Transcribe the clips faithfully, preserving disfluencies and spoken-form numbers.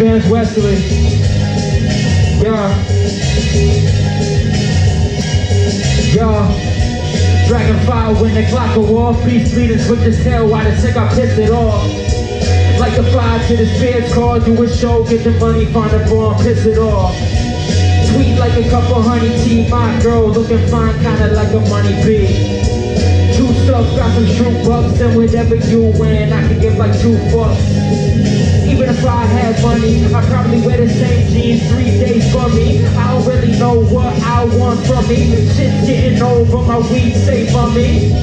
Vance Wesley. Yeah. Yeah. Dragon fire when the clock go off. Beast leaders with his tail wide and sick, I pissed it off. Like a fly to the Spears card, do a show, get the money, find a form, piss it off. Sweet like a cup of honey tea, my girl, looking fine, kinda like a money bee. True stuff, got some true bucks, and whatever you win, I can give like two bucks. Even if I had money, I'd probably wear the same jeans three days for me. I don't really know what I want from me. Shit's getting old, but my weed safe on me.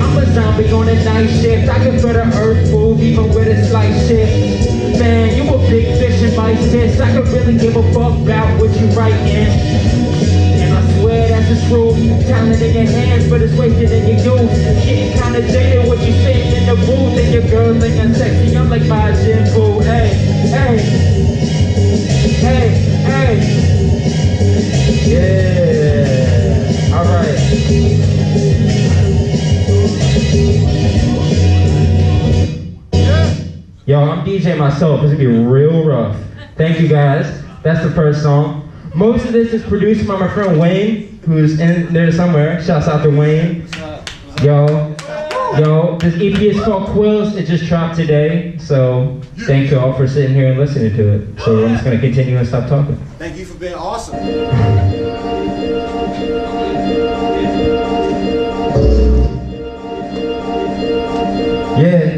I'm a zombie on a night shift. I can feel the earth move, even with a slight shift. Man, you a big fish in my fish. I could really give a fuck about what you writing. And I swear that's the truth. Talent in your hands, but it's wasted in your youth. Getting kinda jaded when you sit in the booth. And your girl thinking sexy, I'm like my gym. Hey, hey, hey, hey, yeah, all right. Yeah. Yo, I'm DJing myself, it's gonna be real rough. Thank you guys, that's the first song. Most of this is produced by my friend Wayne, who's in there somewhere. Shouts out to Wayne. Yo. Yo, this E P is called Quills, it just dropped today, so thank you all for sitting here and listening to it. So I'm just going to continue and stop talking. Thank you for being awesome. Yeah.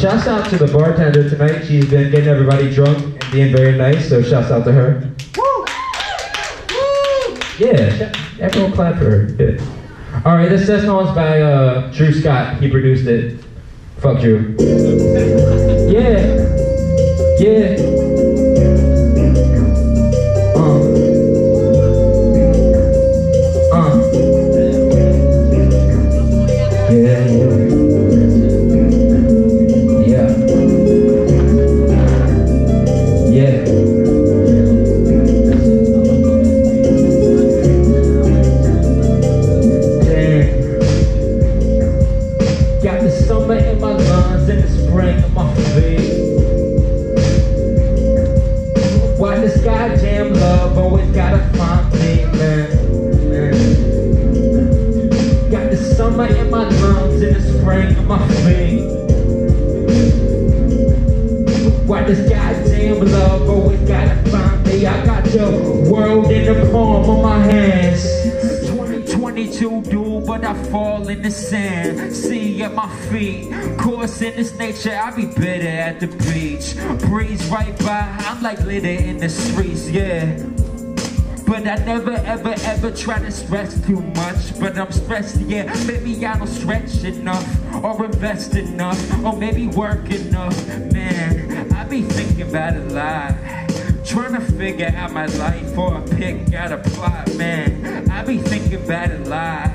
Shouts out to the bartender tonight. She's been getting everybody drunk and being very nice, so shouts out to her. Woo! Woo! Yeah, everyone clap for her. Yeah. All right, this song is by uh, Drew Scott. He produced it. Fuck Drew. Yeah. Yeah. to do, but I fall in the sand. Sea at my feet, course in this nature, I be bitter at the beach. Breeze right by, I'm like litter in the streets, yeah. But I never, ever, ever try to stress too much. But I'm stressed, yeah. Maybe I don't stretch enough, or invest enough, or maybe work enough. Man, I be thinking about a lot, trying to figure out my life, or pick out a plot. Man, I be thinking about a lot,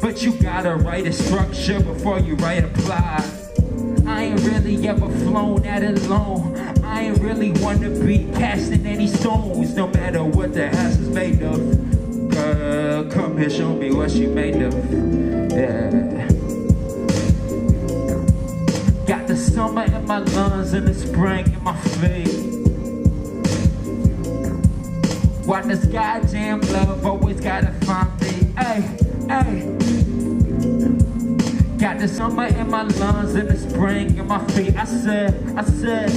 but you gotta write a structure before you write a plot. I ain't really ever flown out alone. I ain't really want to be casting any stones, no matter what the house is made of. Girl, come here, show me what she made of. Yeah. Got the summer in my lungs and the spring in my feet. Why the sky jam love always gotta find me. Ay, ay. Got the summer in my lungs and the spring in my feet. I said, I said,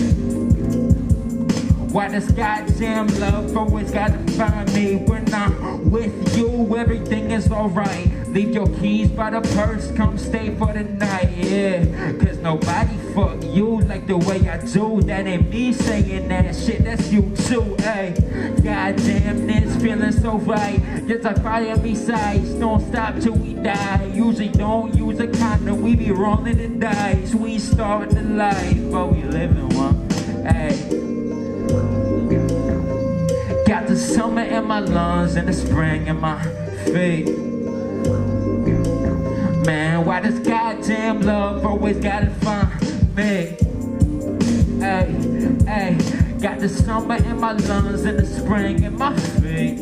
why this goddamn love always gotta find me? When I'm with you, everything is alright. Leave your keys by the purse, come stay for the night, yeah. Cause nobody fuck you like the way I do. That ain't me saying that shit, that's you too, ayy. Goddamn this, feeling so right. Just like fire besides, don't stop till we die. Usually don't use a condom, we be rolling the dice. We start the life, but we living one, ayy. Got the summer in my lungs and the spring in my feet. Man, why this goddamn love always gotta find me? Ay, ay, got the summer in my lungs and the spring in my feet.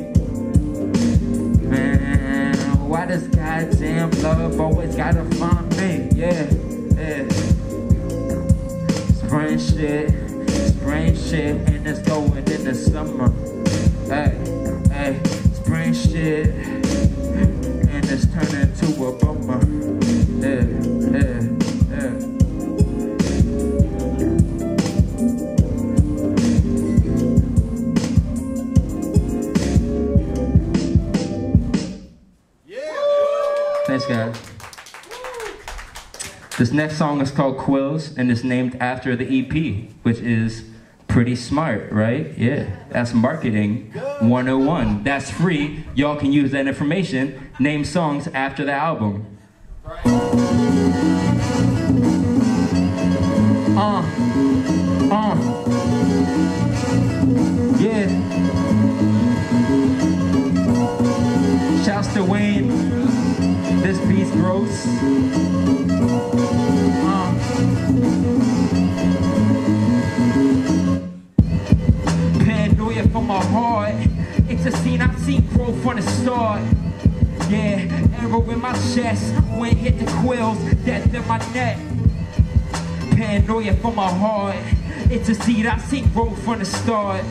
Man, why this goddamn love always gotta find me? Yeah, yeah. Spring shit, spring shit, and it's going in the summer. Ay, ay, spring shit, and it's turning to a bummer. Yeah, yeah, yeah. Yeah. Thanks, guys. This next song is called Quills, and it's named after the E P, which is pretty smart, right? Yeah, that's marketing one oh one. That's free. Y'all can use that information. Name songs after the album. Uh, uh, yeah. Shouts to Wayne. This beat's gross. Uh. Paranoia from my heart. It's a scene I've seen grow from the start. Yeah, arrow in my chest, wind hit the quills, death in my neck. Paranoia from my heart, it's a seed I see grow from the start.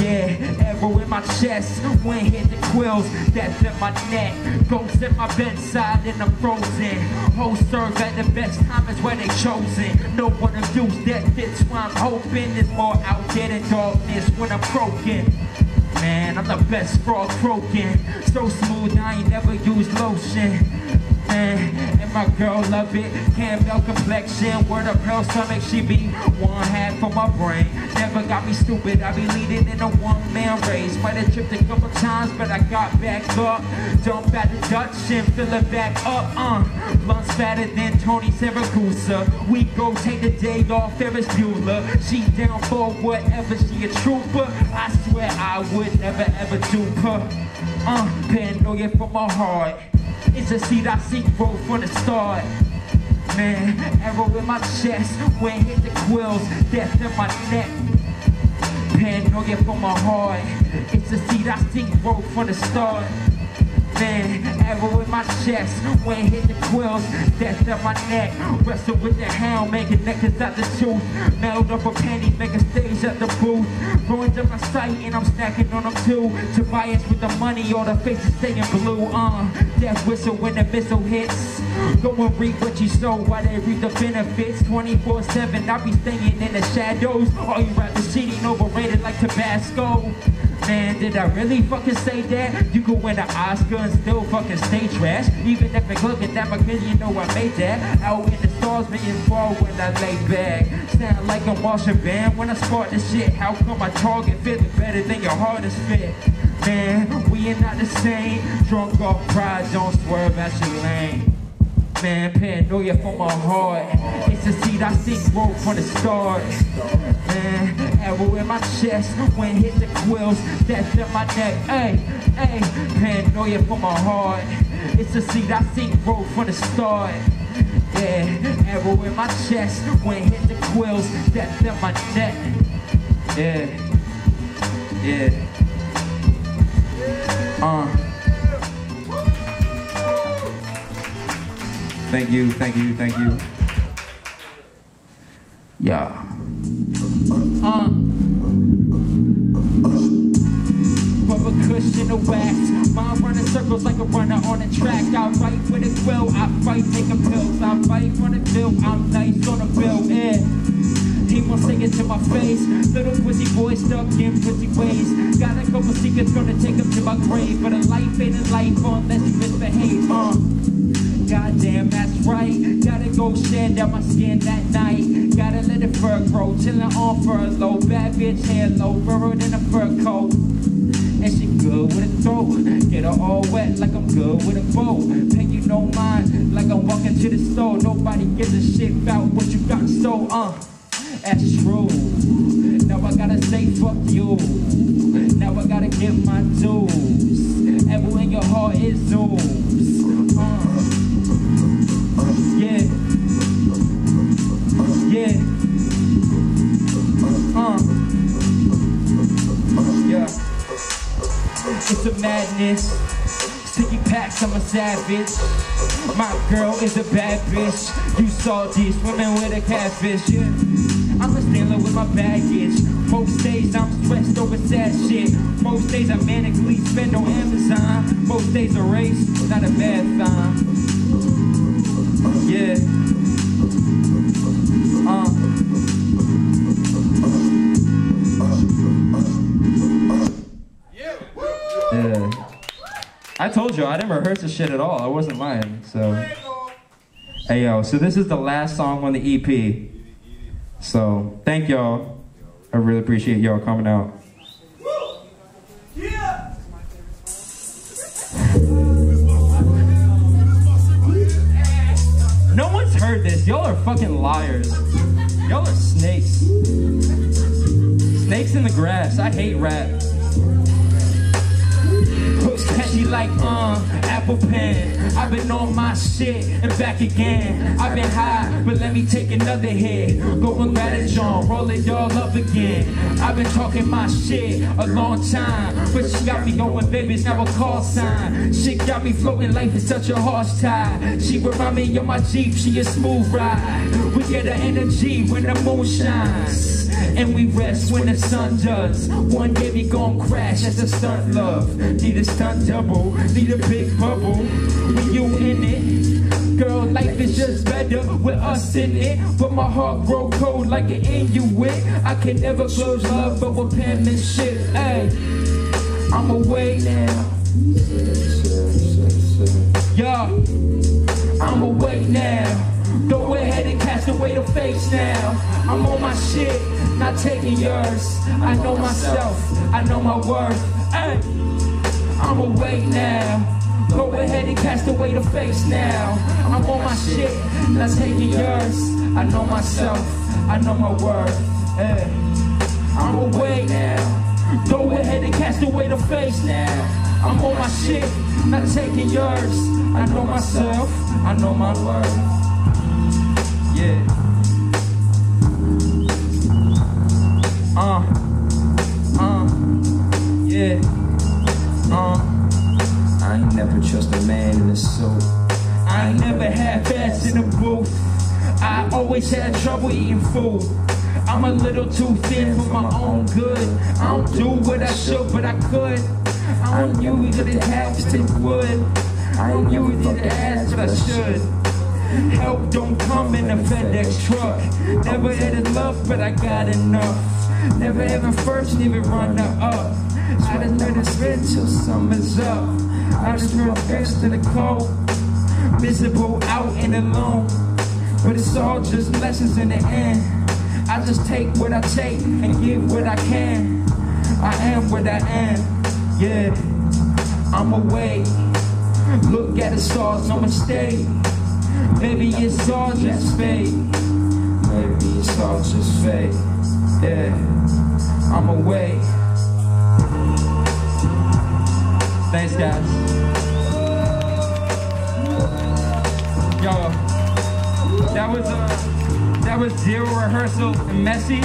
Yeah, arrow in my chest, wind hit the quills, death in my neck. Ghosts at my bedside and I'm frozen. Hosts serve at the best time is where they chosen. No one abused that fits why I'm hoping. There's more out there than darkness when I'm broken. Man, I'm the best frog croaking. So smooth, I ain't never used lotion. Man, and my girl love it. Campbell complexion, word of pearl stomach. She be one half of my brain. Never got me stupid, I be leading in a one-man race. Might have tripped a couple times, but I got back up. Jump out the Dutch and fill it back up, uh. Lunch fatter than Tony Saragusa. We go take the day off, Ferris Bueller. She down for whatever, she a trooper. I swear I would never ever dupe her. Uh, paranoia for my heart. It's a seed I seek growth from the start. Man, arrow in my chest, wind hit the quills, death in my neck. Paranoia from my heart. It's a seed I seek growth from the start. Man, arrow in my chest, wind hit the quills, death in my neck. Wrestle with the hound, making necklaces out the tooth. Meld up a panties, make a stage at the booth. Ruins up my sight and I'm snacking on them too. Tobias with the money, all the faces staying blue. Uh, death whistle when the missile hits. Go and reap what you sow while they reap the benefits. twenty-four seven, I be staying in the shadows. All you rappers cheating, overrated like Tabasco. Man, did I really fucking say that? You could win an Oscar and still fucking stay trash. Even if it's looking at my kid, you know I made that. Out in the stars, being far when I lay back. Sound like a Martian band when I start this shit. How come my target feeling better than your hardest fit? Man, we ain't not the same. Drunk off pride, don't swerve at your lane. Man, paranoia for my heart. It's a seed I see grow from the start. Man, arrow in my chest when hit the quills, death at my neck. Hey, hey, paranoia for my heart. It's a seed I see grow from the start. Yeah, arrow in my chest when hit the quills, death at my neck. Yeah, yeah. Uh. Thank you, thank you, thank you. Yeah. Uh. Rubber cushion of wax. Mine running circles like a runner on a track. I write with a quill, I fight, taking pills. I fight for the bill, I'm nice on the bill, yeah. He won't sing it to my face. Little pussy boy stuck in pussy ways. Got a couple secrets, gonna take them to my grave. But a life ain't a life unless you misbehave, uh. Goddamn, that's right. Gotta go shed out my skin that night. Gotta let the fur grow, chillin' on furlough. Bad bitch hair low, furrowed in a fur coat. And she good with a throat. Get her all wet like I'm good with a bow. Pay you no mind, like I'm walking to the store. Nobody gives a shit about what you got in store, uh. That's true. Now I gotta say fuck you. Now I gotta get my dues. Ever in your heart is zoos, uh. Yeah, yeah, uh, yeah. It's a madness, sticky packs, I'm a savage. My girl is a bad bitch. You salty, swimming with a catfish, yeah. I'm a stealer with my baggage. Most days I'm stressed over sad shit. Most days I manically spend on Amazon. Most days a race, not a bad sign. Yeah. Uh. Yeah. Yeah. I told you I didn't rehearse this shit at all. I wasn't lying. So. Hey yo. So this is the last song on the E P. So thank y'all. I really appreciate y'all coming out. Yeah. No one's heard this. Y'all are fucking liars. Y'all are snakes. Snakes in the grass. I hate rap. Catchy like uh, apple pen. I've been on my shit and back again. I've been high, but let me take another hit. Go and grab a John, roll it all up again. I've been talking my shit a long time, but she got me going, baby, it's now a call sign. Shit got me floating, life is such a harsh tide. She remind me of my Jeep, she a smooth ride. We get her energy when the moon shines, and we rest when the sun does. One day we gon' crash as a stunt love. Need a stunt double, need a big bubble. When you in it, girl, life is just better with us in it. But my heart grow cold like an Inuit. I can never close love, but with pen and shit. Ay, I'm away now. Yeah, I'm away now. Go ahead and cast away the face now. I'm on my shit, not taking yours. I know myself, I know my worth. Ay, I'm awake now. Go ahead and cast away the face now. I'm on my shit, not taking yours. I know myself, I know my worth. Ay, I'm awake now. Go ahead and cast away the face now. I'm on my shit, not taking yours. I know myself, I know my worth. Yeah. Uh, uh, yeah, uh. I ain't never trust a man in a suit. I ain't never had fast in a booth. I always had trouble eating food. I'm a little too thin for my own good. I don't do what I should, but I could. I don't use it as to would. I don't use it as but I should. Help don't come in a FedEx truck. Never had enough, but I got enough. Never ever first, never run up. I done let it rip till summer's up. I just threw fist to the cold, miserable, out and alone. But it's all just lessons in the end. I just take what I take and give what I can. I am what I am, yeah. I'm away. Look at the stars, no mistake. Maybe it's all just fate. Maybe it's all just fate, yeah. I'm away. Thanks, guys. Yo, that was uh, that was Zero Rehearsal and Messy.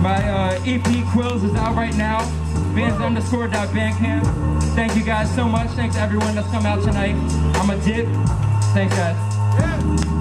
My uh, E P Quills is out right now. Vance underscore dot Bandcamp. Thank you guys so much. Thanks everyone that's come out tonight. I'm a dip. Thanks guys. Yeah.